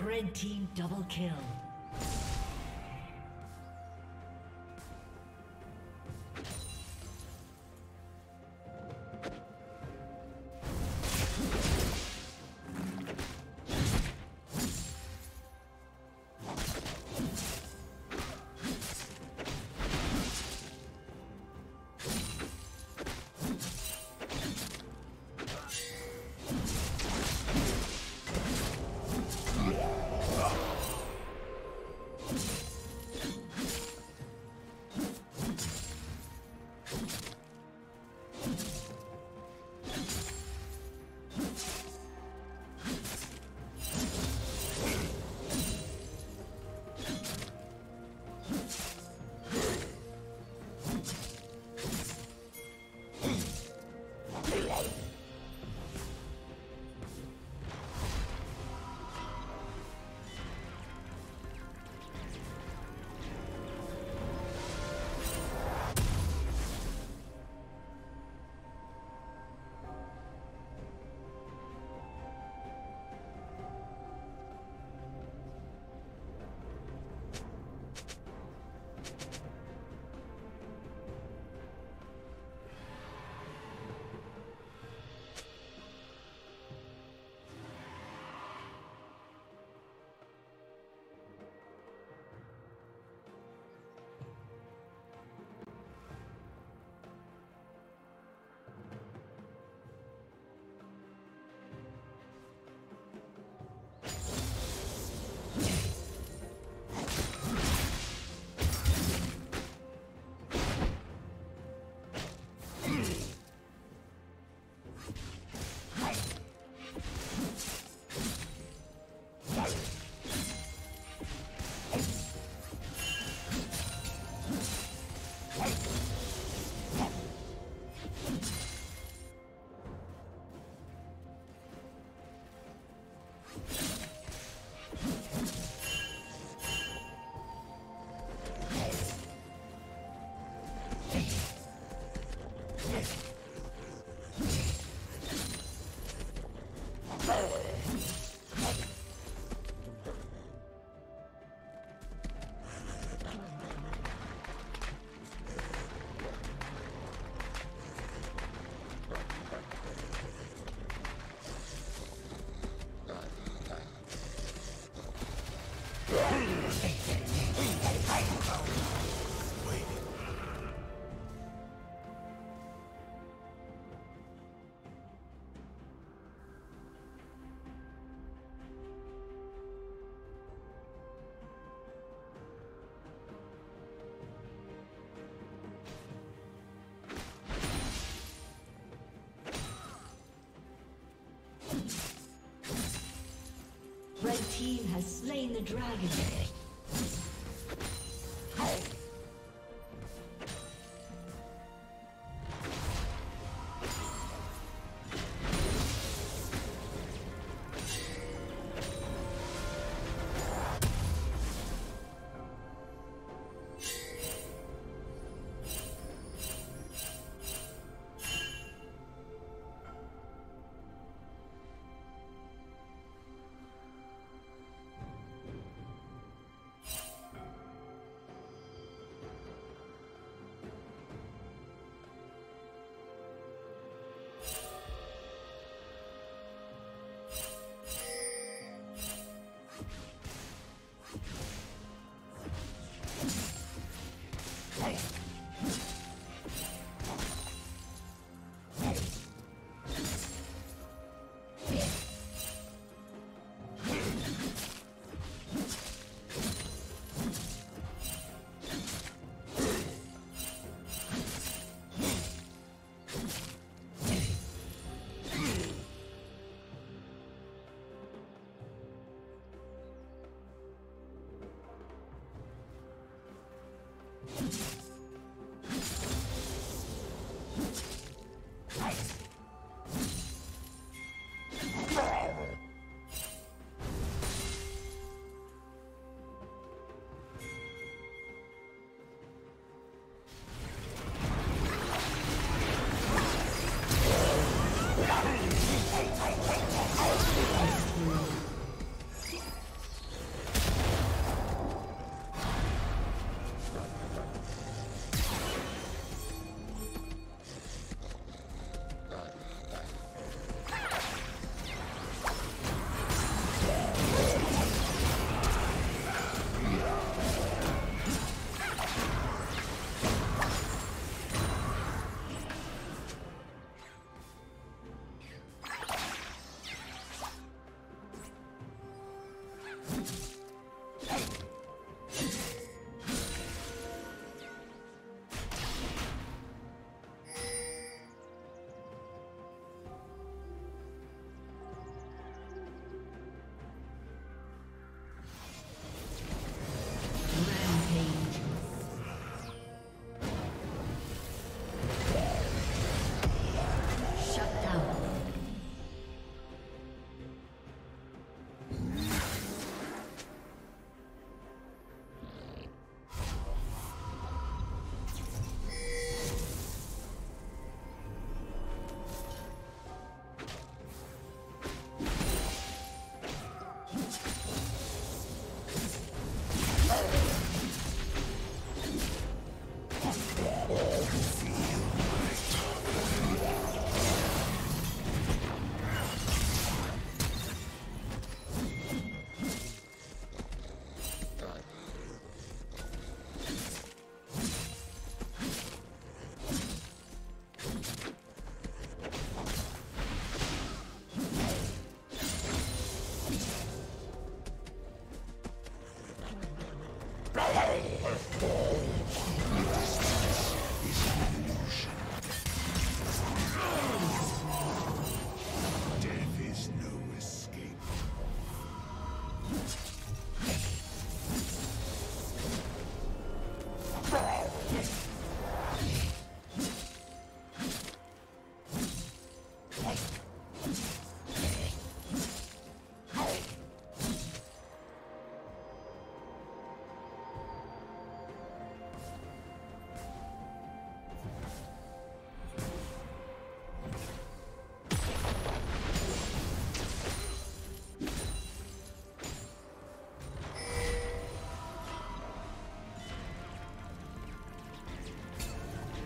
Red team double kill. Red team has slain the dragon.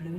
Blue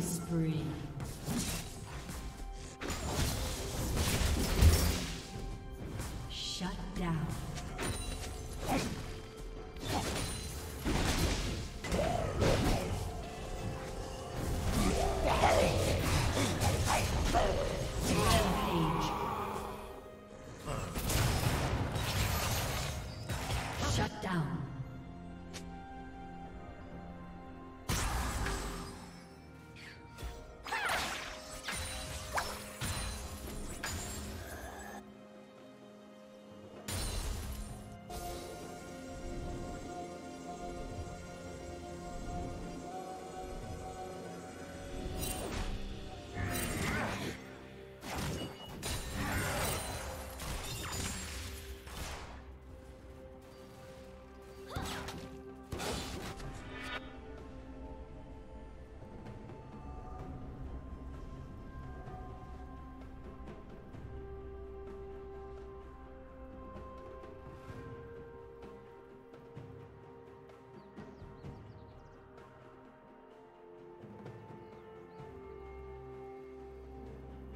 Spree. Shut down. Shut down.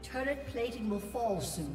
Turret plating will fall soon.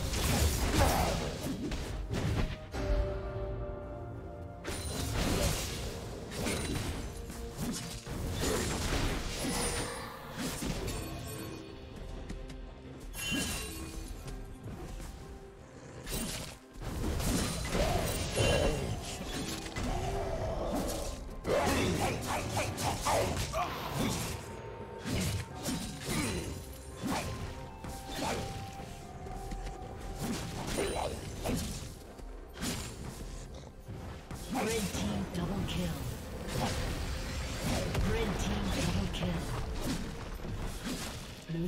Blue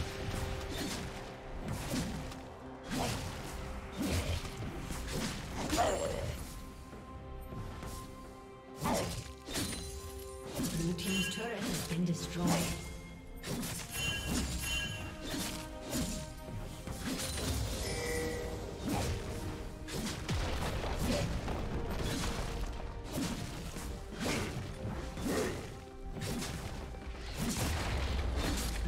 Blue team's turret has been destroyed.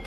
Red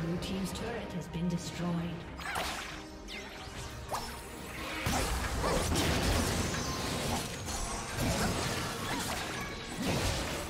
Blue team's turret has been destroyed.